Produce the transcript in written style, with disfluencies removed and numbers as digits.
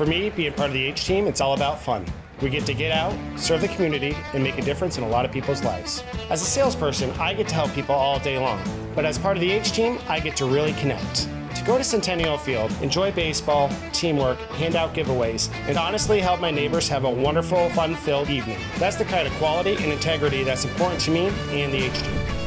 For me, being part of the H-Team, it's all about fun. We get to get out, serve the community, and make a difference in a lot of people's lives. As a salesperson, I get to help people all day long. But as part of the H-Team, I get to really connect. To go to Centennial Field, enjoy baseball, teamwork, hand out giveaways, and honestly help my neighbors have a wonderful, fun-filled evening. That's the kind of quality and integrity that's important to me and the H-Team.